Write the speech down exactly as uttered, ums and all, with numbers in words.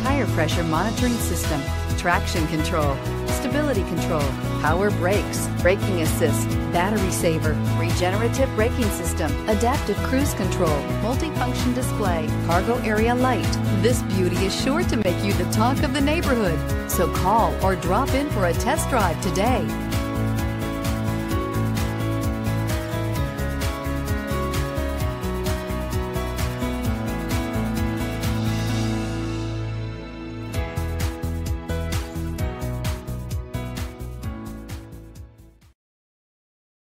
tire pressure monitoring system, traction control, stability control, power brakes, braking assist, battery saver, regenerative braking system, adaptive cruise control, multifunction display, cargo area light. This beauty is sure to make you the talk of the neighborhood. So call or drop in for a test drive today.